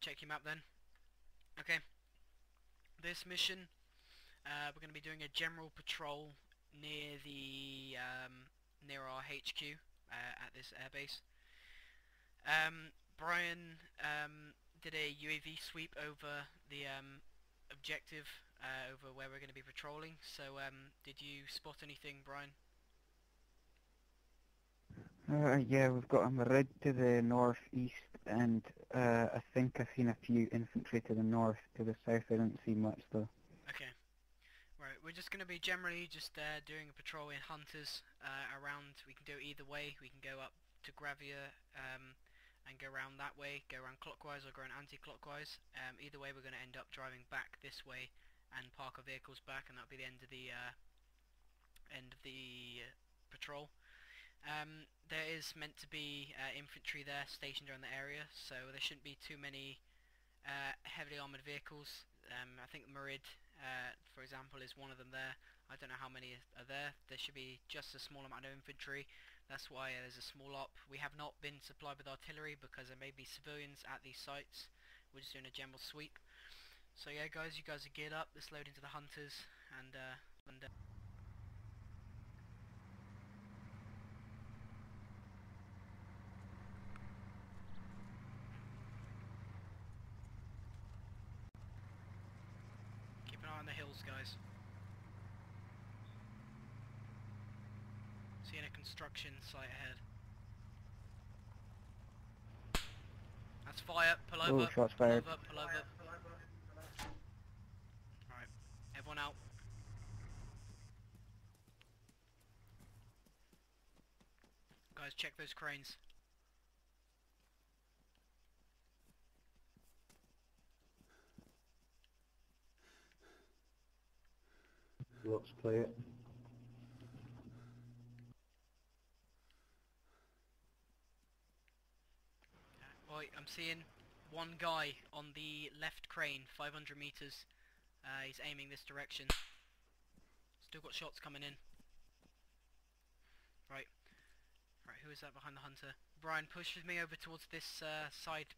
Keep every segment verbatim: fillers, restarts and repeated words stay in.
check him out then. Okay, this mission uh, we're going to be doing a general patrol near the um, near our H Q uh, at this airbase. Um, Brian um, did a U A V sweep over the um, objective uh, over where we're going to be patrolling. So um, did you spot anything, Brian? Uh, yeah, we've got a Marid to the northeast, and uh, I think I've seen a few infantry to the north. To the south, I don't see much though. Okay, right. We're just going to be generally just uh, doing a patrol in Hunters uh, around. We can do it either way. We can go up to Gravia um, and go around that way, go around clockwise, or go around anti-clockwise. Um, either way, we're going to end up driving back this way and park our vehicles back, and that'll be the end of the uh, end of the uh, patrol. Um, there is meant to be uh, infantry there stationed around the area, so there shouldn't be too many uh, heavily armoured vehicles. Um, I think Marid, uh, for example, is one of them there. I don't know how many are there. There should be just a small amount of infantry. That's why there's a small op. We have not been supplied with artillery because there may be civilians at these sites. We're just doing a general sweep. So yeah, guys, you guys are geared up. Let's load into the Hunters and... Uh, and uh Keep an eye on the hills, guys. Seeing a construction site ahead. That's fire. Pull over. Ooh, shots fired. Pull over. Pull over. Alright, everyone out. Guys, check those cranes. Let's play it. Uh, right, I'm seeing one guy on the left crane, five hundred meters. Uh, he's aiming this direction. Still got shots coming in. Right, right. Who is that behind the Hunter? Brian, push with me over towards this uh, side.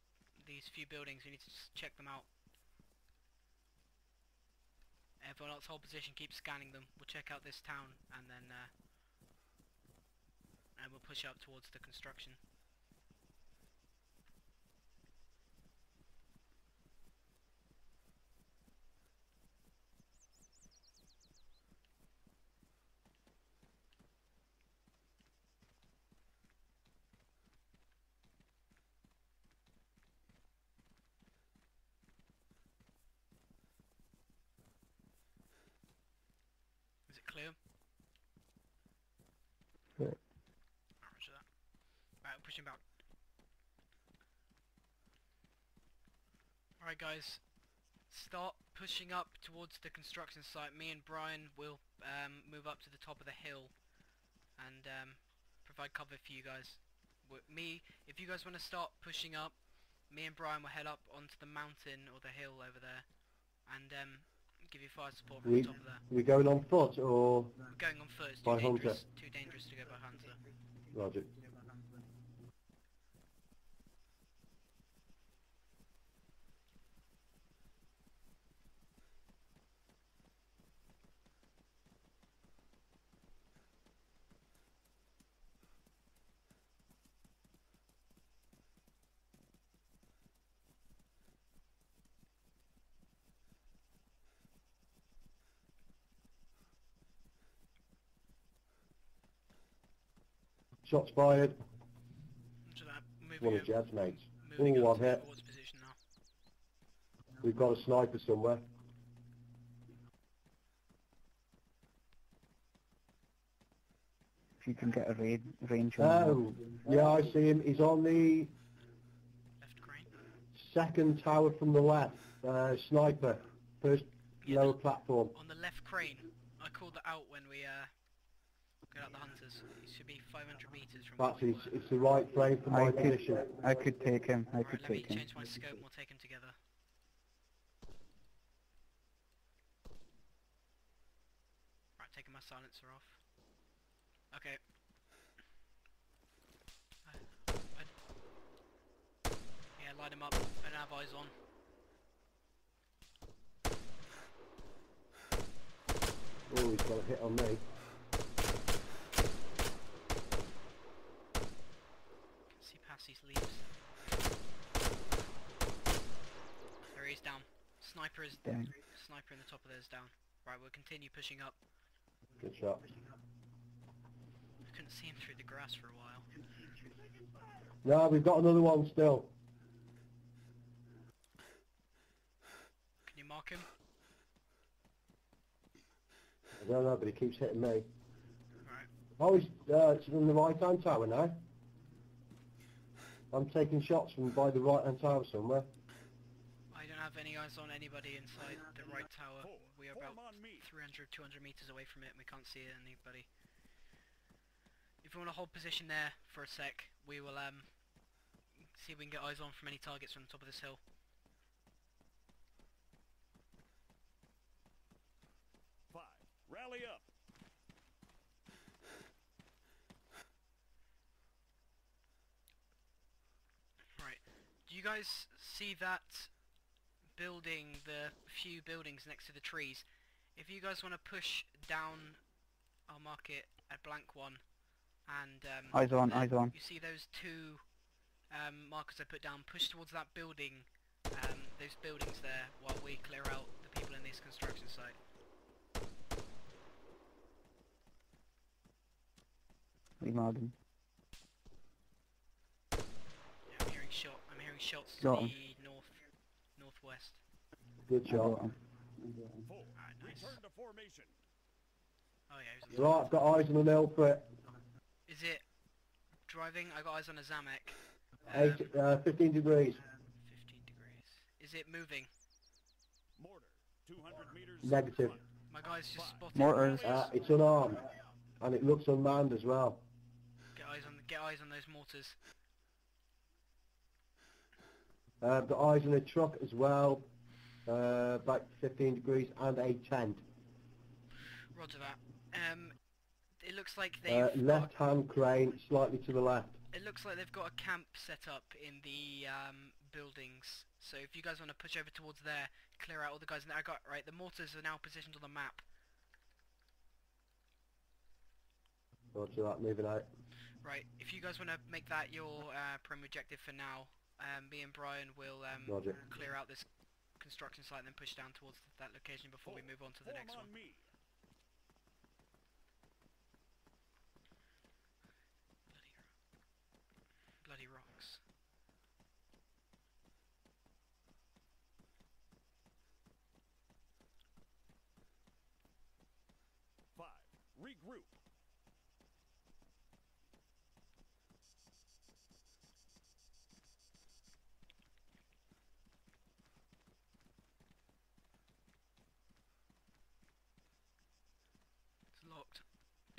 These few buildings. We need to just check them out. Everyone else, hold position, keep scanning them. We'll check out this town and then uh, and we'll push up towards the construction. Is it clear? Yeah. Alright, roger that. Right, we're pushing back. Alright guys, start pushing up towards the construction site. Me and Brian will um, move up to the top of the hill and um, provide cover for you guys. With me, if you guys want to start pushing up, me and Brian will head up onto the mountain or the hill over there and um, give you fire support from we, the top of there. Are we going on foot or...? We're going on foot, it's too, by dangerous, too dangerous to go by Hunter. Roger. Shots fired. So one of Jad's mates. Ooh, I'm hit. We've got a sniper somewhere. If you can get a raid, range on oh, him. Yeah, I see him. He's on the left crane. Second tower from the left. Uh, sniper. First yeah, lower platform. On the left crane. I called that out when we... Uh... Get out the Hunters. It should be five hundred meters from. That's it's, it's the right frame for my position. I could take him. I right, could take him. Let me change my scope. And we'll take him together. Right, taking my silencer off. Okay. I, I, yeah, Yeah, line him up and have eyes on. Oh, he's got a hit on me. See past these leaves. There he is, down. Sniper is down. Down. Sniper in the top of there is down. Right, we'll continue pushing up. Good shot. I couldn't see him through the grass for a while. No, we've got another one still. Can you mark him? I don't know, but he keeps hitting me. Right. Oh, he's, uh, it's from the right-hand tower now. I'm taking shots from by the right-hand tower somewhere. I don't have any eyes on anybody inside the right tower. We are about three hundred, two hundred metres away from it and we can't see anybody. If you want to hold position there for a sec, we will um, see if we can get eyes on from any targets from the top of this hill. Five. Rally up! Right, do you guys see that building, the few buildings next to the trees? If you guys want to push down, I'll mark it a blank one. And um, eyes on, eyes on. You see those two um, markers I put down? Push towards that building, um, those buildings there, while we clear out the people in this construction site. We marked him. Yeah, I'm hearing shot. I'm hearing shots to the north, northwest. Good shot. All right, nice. Return to formation. Oh yeah. Right, I've got eyes on an Ifrit. Is it driving? I got eyes on a Zamek. Um, Eight, uh, fifteen degrees. fifteen degrees. Is it moving? Mortar. two hundred meters. Negative. My guy's just spotted. Mortars. Uh, it's unarmed, and it looks unmanned as well. Get eyes on. Get eyes on those mortars. Uh, got eyes on a truck as well. Uh, back fifteen degrees and a tent. Roger that. Um. It looks like they've uh, left hand crane slightly to the left. It looks like they've got a camp set up in the um, buildings. So if you guys want to push over towards there, clear out all the guys in there. I got right. The mortars are now positioned on the map. Roger that. Moving out. Right. If you guys want to make that your uh, prime objective for now, um, me and Brian will um, clear out this construction site and then push down towards that location before oh, we move on to the next on one. Me. Bloody rocks. Five. Regroup. It's locked.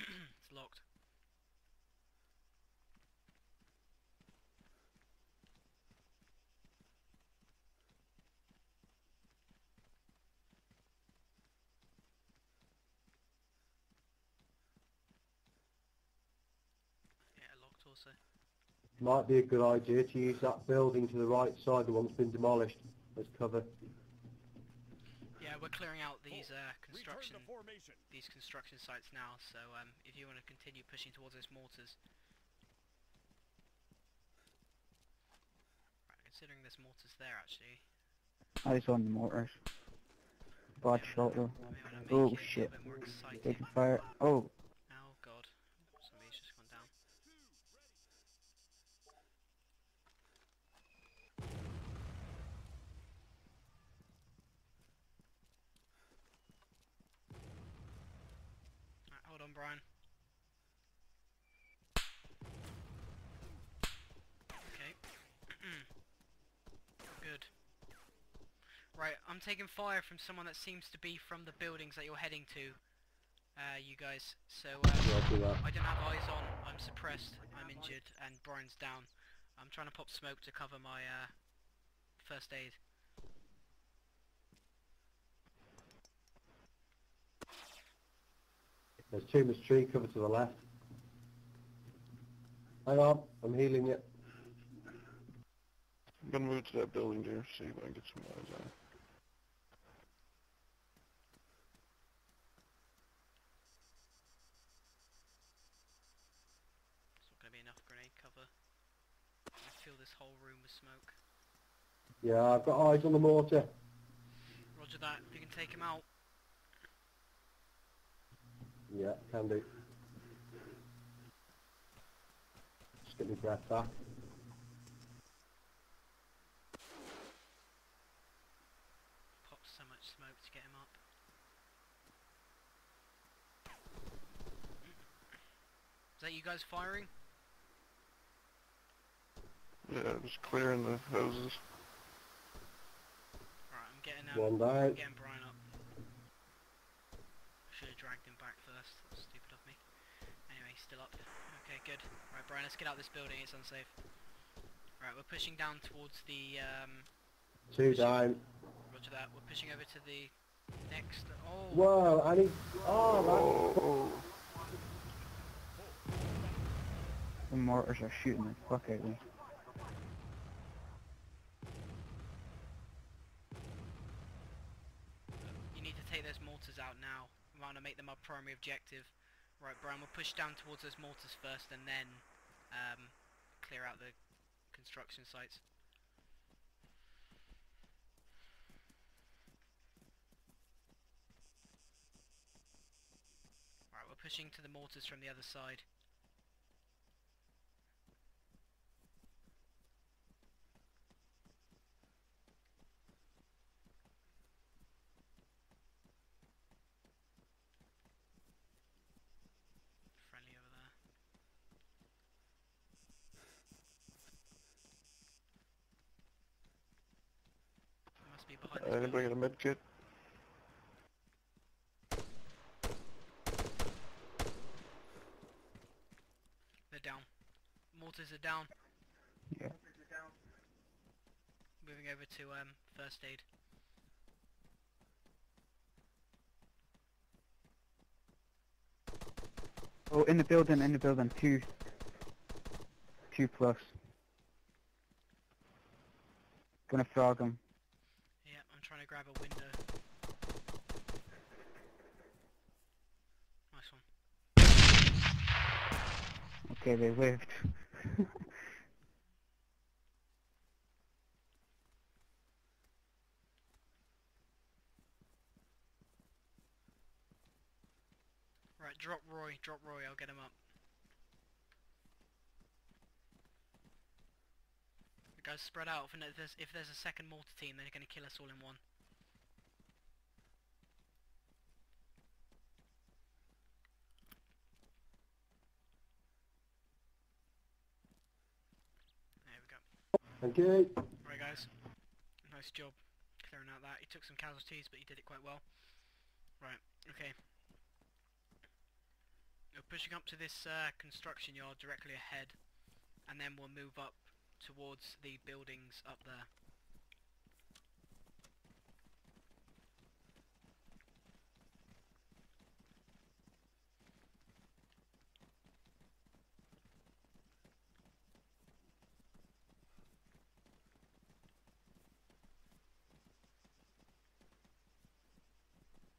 It's locked. Also. Might be a good idea to use that building to the right side, the one that's been demolished, as cover. Yeah, we're clearing out these uh, construction these construction sites now. So um, if you want to continue pushing towards those mortars, right, considering there's mortars there actually. Eyes on the mortars. Bad yeah, shot though. Oh shit! Taking fire. Oh. Oh god! Somebody's just gone down. Hold on, Brian. Okay. Good. Right, I'm taking fire from someone that seems to be from the buildings that you're heading to, uh, you guys. So, uh, I don't have eyes on. I'm suppressed, I'm injured, and Brian's down. I'm trying to pop smoke to cover my uh, first aid. There's too much tree cover to the left. Hang on, I'm healing it. I'm gonna move to that building there, see if I can get some eyes on it. It's not gonna be enough grenade cover. I fill this whole room with smoke. Yeah, I've got eyes on the mortar. Roger that, you can take him out. Yeah, can do. Just get my breath back. Popped so much smoke to get him up. Is that you guys firing? Yeah, just clearing the houses. Alright, I'm getting out. One down. I'm getting Brian up. I should have dragged him back first, that was stupid of me. Anyway, he's still up. Okay, good. Right, Brian, let's get out of this building, it's unsafe. Right, we're pushing down towards the... Um, Two down. Roger that, we're pushing over to the next... Oh! Whoa, I need... Oh, man! The mortars are shooting the fuck out of me. You need to take those mortars out now. I'm going to make them our primary objective. Right, Brian, we'll push down towards those mortars first and then um, clear out the construction sites. Right, we're pushing to the mortars from the other side. Uh, anybody got a med kit? They're down. Mortars are down. Yeah. Moving over to um first aid. Oh, in the building, in the building, two, two plus. Gonna frog him. Trying to grab a window. Nice one. Okay, they lived. Right, drop Roy, drop Roy, I'll get him up. Guys, spread out. If there's, if there's a second mortar team, they're going to kill us all in one. There we go. Okay. Right, guys. Nice job clearing out that. He took some casualties, but he did it quite well. Right. Okay. We're pushing up to this uh, construction yard directly ahead, and then we'll move up towards the buildings up there.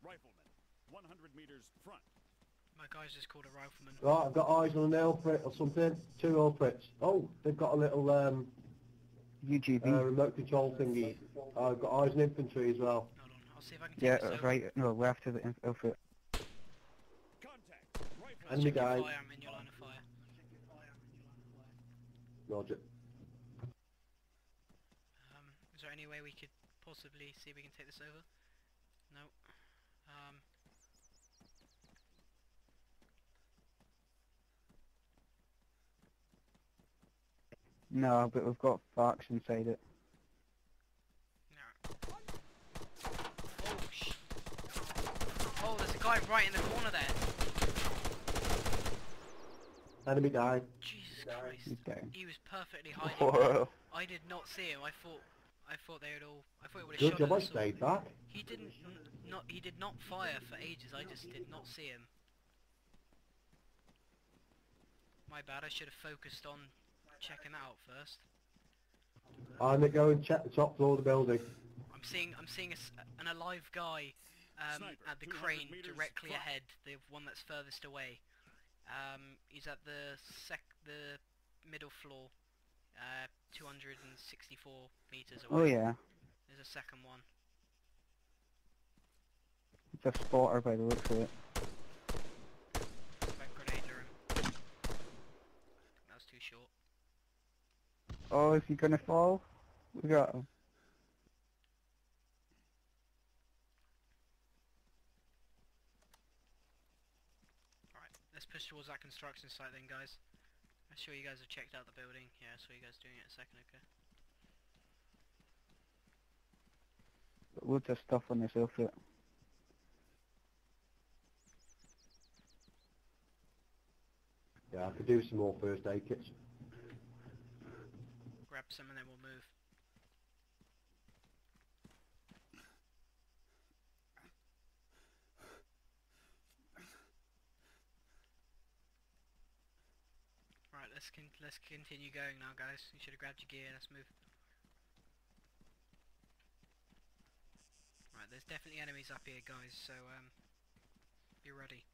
Rifleman, one hundred meters front. My guy's just called a rifleman. Right, I've got eyes on an Ifrit or something. Two Ifrits. Oh, they've got a little um, U G V uh, remote control thingy. Oh, I've got eyes on infantry as well. Hold on, I'll see if I can. Yeah, this right. Over. No, left of the Ifrit. Contact. Right. Enemy guys. Fire, I'm in your line of fire. Roger. Um, is there any way we could possibly see if we can take this over? No. Um. No, but we've got barks inside it. No. Oh, sh oh, there's a guy right in the corner there. Enemy guy. Jesus die. Christ. Okay. He was perfectly hiding. Whoa. I did not see him. I thought, I thought they would all. I thought it would have shot him. Good job, I stayed back. He didn't. Not. He did not fire for ages. I just did not see him. My bad. I should have focused on. Check him out first. I'm gonna go and check the top floor of the building. I'm seeing I'm seeing a, an alive guy um, Sniper, at the crane directly flat. ahead, the one that's furthest away. Um, he's at the sec the middle floor, uh, two hundred sixty-four meters away. Oh yeah. There's a second one. It's a spotter by the looks of it. That was too short. Oh, is he gonna fall? We got him. Alright, let's push towards that construction site then, guys. I'm sure you guys have checked out the building. Yeah, I saw you guys doing it a second ago. But loads of stuff on this outfit. Yeah, I could do some more first aid kits. Grab some and then we'll move. Right, let's con let's continue going now, guys. You should have grabbed your gear. Let's move. Right, there's definitely enemies up here, guys. So um, be ready.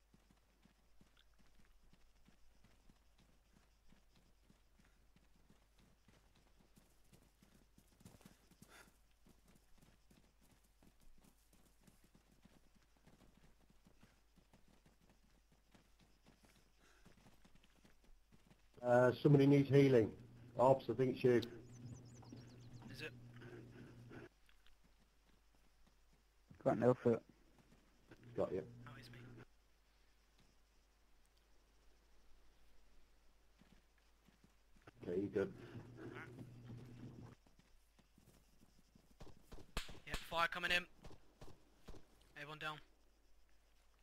Uh, somebody needs healing. Ops, I think it's you. Is it? Got no foot. Got you. Oh, it's me. Okay, you good. Right. Yeah, fire coming in. Everyone down.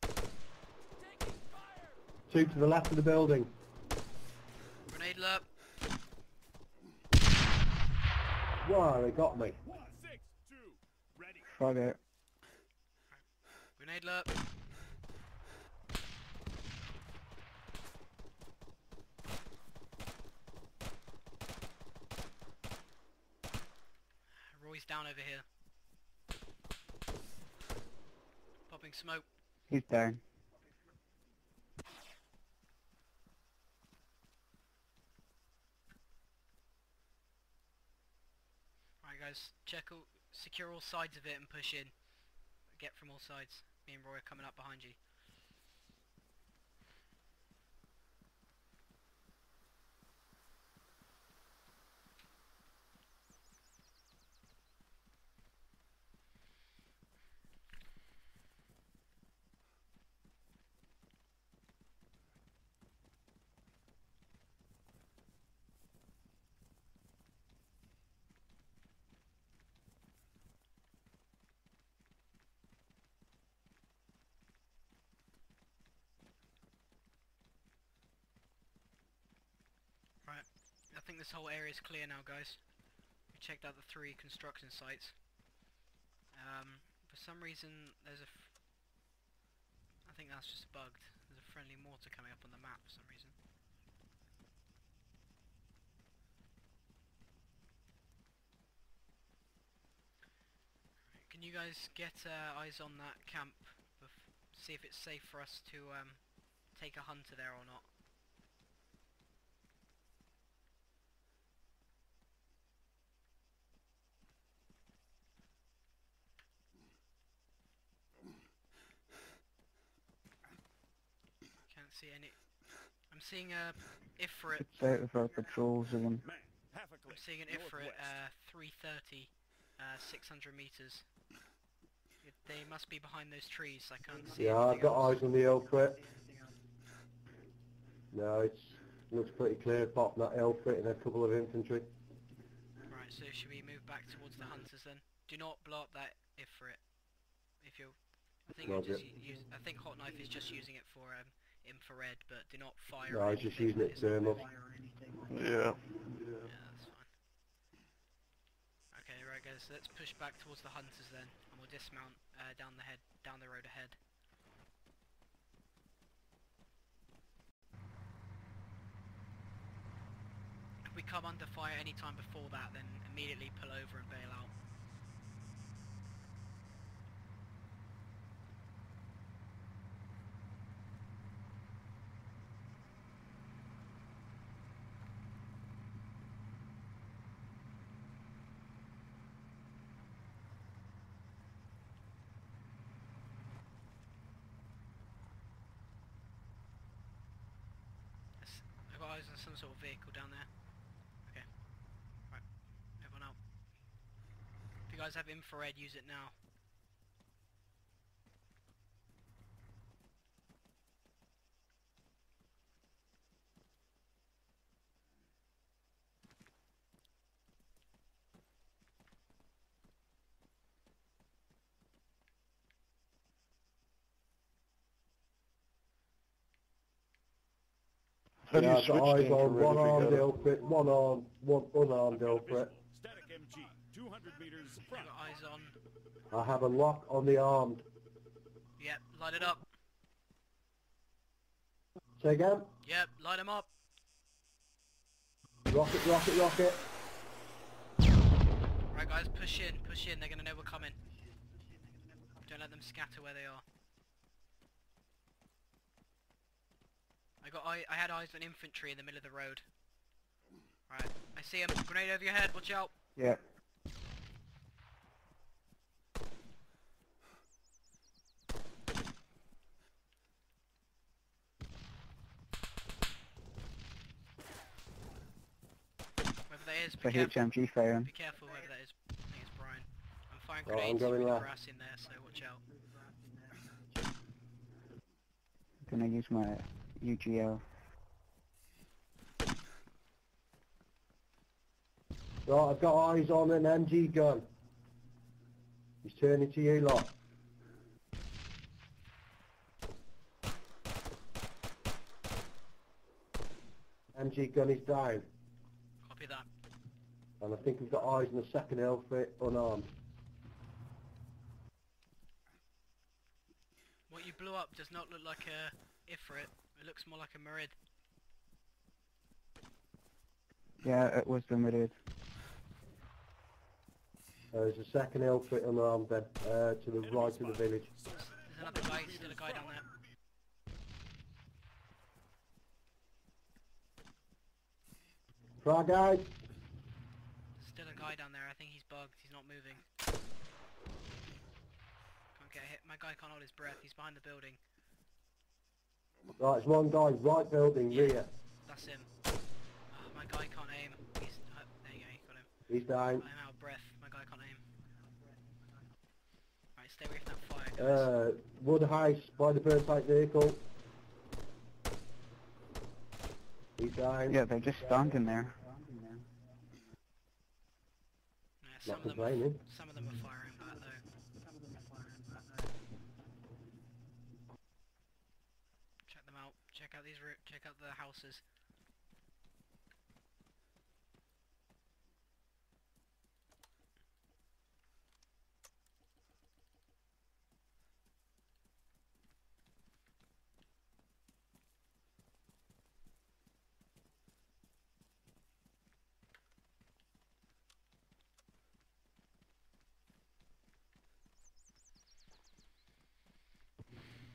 Taking fire. Two to the left of the building. Grenade up. Wow, they got me. One, six, two, ready. Try that. Grenade up. Roy's down over here. Popping smoke. He's down. Guys, check all, secure all sides of it and push in. Get from all sides. Me and Roy are coming up behind you. Right, I think this whole area is clear now, guys. We checked out the three construction sites. Um, for some reason, there's a... F I think that's just bugged. There's a friendly mortar coming up on the map for some reason. Right, can you guys get uh, eyes on that camp? See if it's safe for us to um, take a hunter there or not. See any? I'm seeing a Ifrit. It's out of our patrol zone. I'm seeing an Ifrit, uh, three thirty, uh, six hundred meters. They must be behind those trees. I can't see. Yeah, I've got else. eyes on the Ifrit. No, it looks pretty clear apart from that Ifrit and a couple of infantry. Right, so should we move back towards the hunters then? Do not blow up that Ifrit. If you, I think you're just use, I think Hot Knife is just using it for um. infrared, but do not fire. No, I was just using it thermal. Yeah. Yeah, that's fine. Okay, right, guys. So let's push back towards the hunters then, and we'll dismount uh, down the head, down the road ahead. If we come under fire any time before that, then immediately pull over and bail out. Eyes on some sort of vehicle down there. Okay. Right. Everyone out. If you guys have infrared, use it now. Yeah, the eyes on one armed Ifrit, one armed, one unarmed Ifrit. Static M G, two hundred meters front. Eyes on. I have a lock on the armed. Yep, light it up. Say again? Yep, light him up. Rocket, rocket, rocket. Right guys, push in, push in, they're gonna know we're coming. Don't let them scatter where they are. I got I, I had eyes on infantry in the middle of the road. Right, I see him. Grenade over your head. Watch out. Yeah. Whoever that is, be careful. H M G firing. Be careful whoever that is. I think it's Brian. I'm firing grenades with the grass in there, so watch out. I'm gonna use my U G L. Right, I've got eyes on an M G gun. He's turning to you lot. M G gun is down. Copy that. And I think we've got eyes on the second outfit, unarmed. What you blew up does not look like a Ifrit. It looks more like a Marid. Yeah, it was the Marid. Uh, there's a second outfit unarmed then, uh, to the right of the village. There's another guy, still a guy down there. Frag out! Still a guy down there, I think he's bugged, he's not moving. Can't get hit, my guy can't hold his breath, he's behind the building. Right, there's one guy, right building, yeah, rear. That's him. Oh, my guy can't aim. He's, uh, there you go, you got him. He's down. I'm out of breath, my guy can't aim. Right, stay away from that fire, guys. Uh, Woodhouse, by the burn type vehicle. He's down. Yeah, they're just standing there. Yeah, some, of them are, some of them are firing back though. Some of them are firing back though. Them out. Check out these route. Check out the houses.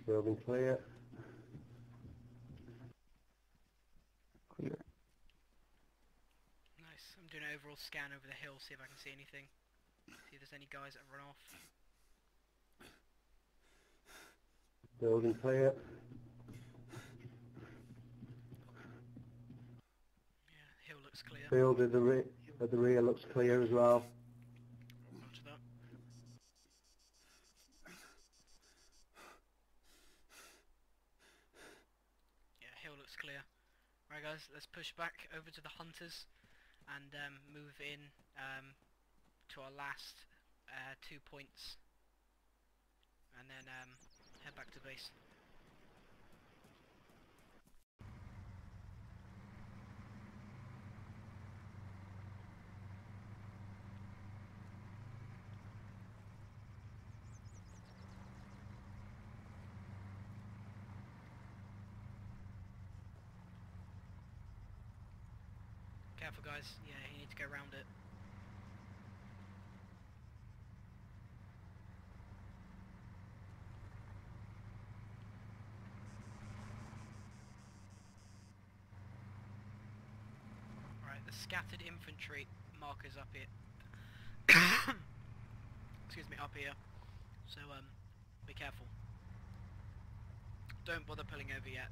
Building clear. I'm doing an overall scan over the hill, see if I can see anything. See if there's any guys that have run off. Building clear. Yeah, hill looks clear. Field at the, re at the rear looks clear as well. Roger that. Yeah, hill looks clear. Right guys, let's push back over to the hunters and um, move in um, to our last uh, two points and then um, head back to base. Careful guys, yeah, you need to go around it. Alright, the scattered infantry markers up here. Excuse me, up here. So um be careful. Don't bother pulling over yet.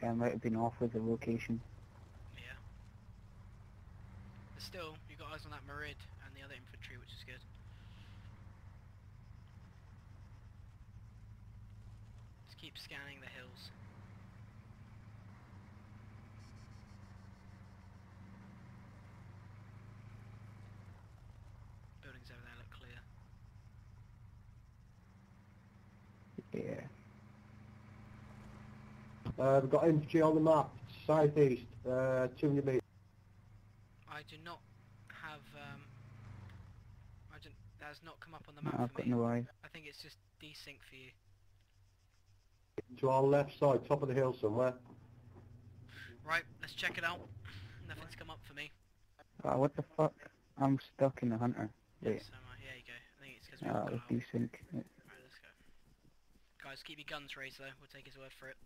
Yeah, I might have been off with the location. Yeah. But still, you've got eyes on that Marid and the other infantry, which is good. Just keep scanning the hills. Buildings over there look clear. Yeah. Uh, we've got infantry on the map, southeast, uh, two hundred metres. I do not have, um, I don't, that has not come up on the map no, for I've got me. No way. I think it's just desync for you. To our left side, top of the hill somewhere. Right, let's check it out. Nothing's come up for me. Uh, what the fuck? I'm stuck in the hunter. Wait. Yes, I'm, uh, yeah, you go. I think it's because we've got out. Desync. Right, let's go. Guys, keep your guns raised though, we'll take his word for it.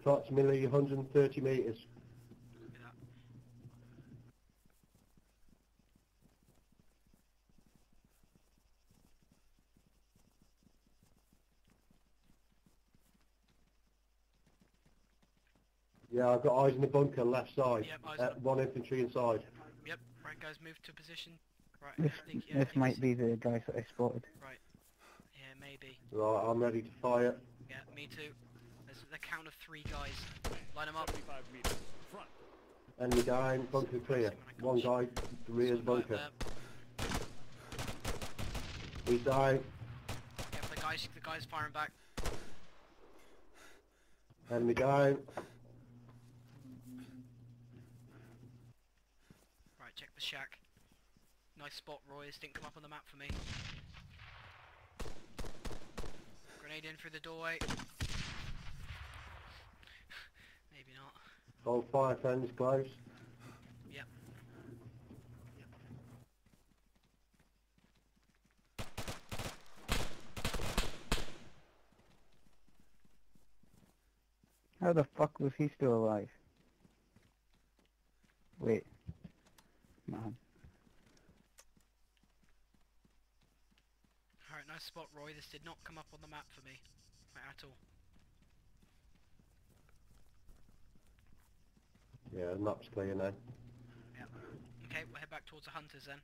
Approximately one hundred thirty metres. Look at that. Yeah, I've got eyes in the bunker, left side. Yep, eyes uh, one infantry inside. Yep, right guys, move to position. Right, this, I think, yeah, this I think might it's... be the guys that I spotted. Right, yeah, maybe. Right, I'm ready to fire. Yeah, me too. There's the count of three guys. Line them up. seventy-five metres. Front. Enemy down, bunker clear. One guy, the rear's bunker. He's down. Yeah, the guy's, the guy's firing back. Enemy down. Right, check the shack. Nice spot, Roy. This didn't come up on the map for me. Grenade in through the doorway. Maybe not. Oh, fire fence close. Yep. Yep. How the fuck was he still alive? Wait. Man. Alright, nice spot, Roy. This did not come up on the map for me. Not at all. Yeah, the map's clear now. Yeah. Okay, we'll head back towards the hunters then.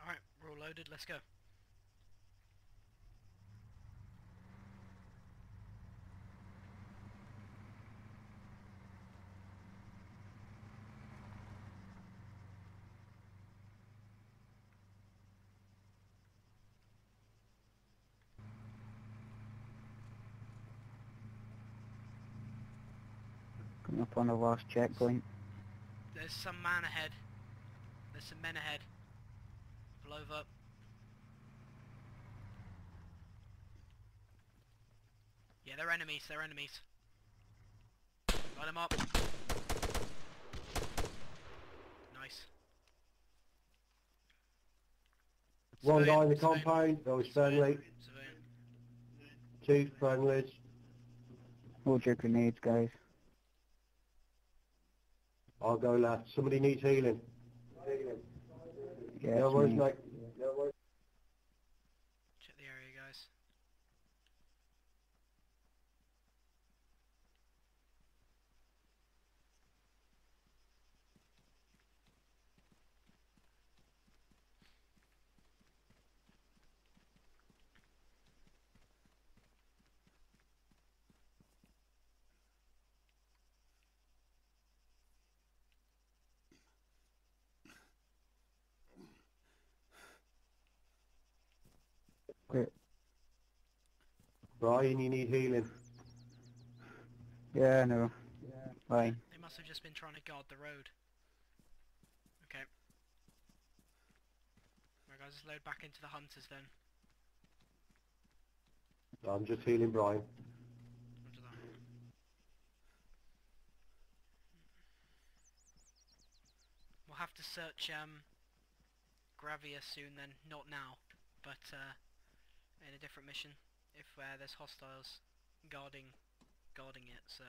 Alright, we're all loaded, let's go. Coming up on the last checkpoint. There's some man ahead. There's some men ahead. Over. Yeah, they're enemies, they're enemies. Got them up. Nice. One guy in the compound, that was friendly. Two friendlies. Hold your grenades, guys. I'll go left. Somebody needs healing. Healing. Yeah, no worries, mate. No worries. Check the area, guys. Great. Brian, you need healing. Yeah, no. Yeah. Fine. They must have just been trying to guard the road. Okay. Alright guys, let's load back into the hunters then. I'm just healing Brian. Roger that. We'll have to search um, Gravia soon then, not now, but uh, in a different mission, if uh, there's hostiles guarding guarding it, so.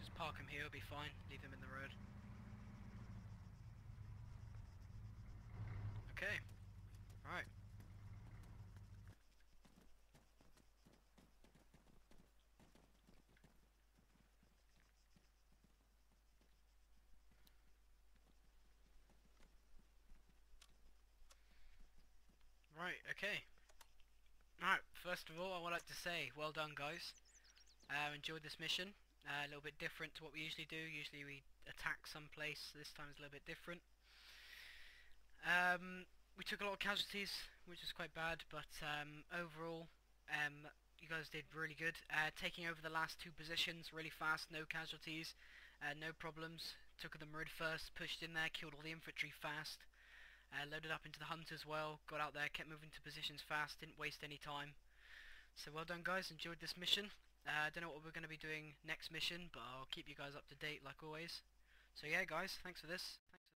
Just park him here, it'll be fine. Leave him in the road. Okay. Right. Right, okay. Alright, first of all I would like to say, well done guys. Uh, enjoyed this mission. Uh, a little bit different to what we usually do. Usually we attack someplace. This time it's a little bit different. Um, we took a lot of casualties, which was quite bad, but um, overall, um, you guys did really good. Uh, taking over the last two positions really fast, no casualties, uh, no problems. Took the Marid first, pushed in there, killed all the infantry fast, uh, loaded up into the hunters well, got out there, kept moving to positions fast, didn't waste any time. So well done guys, enjoyed this mission. I uh, don't know what we're going to be doing next mission, but I'll keep you guys up to date like always. So yeah guys, thanks for this.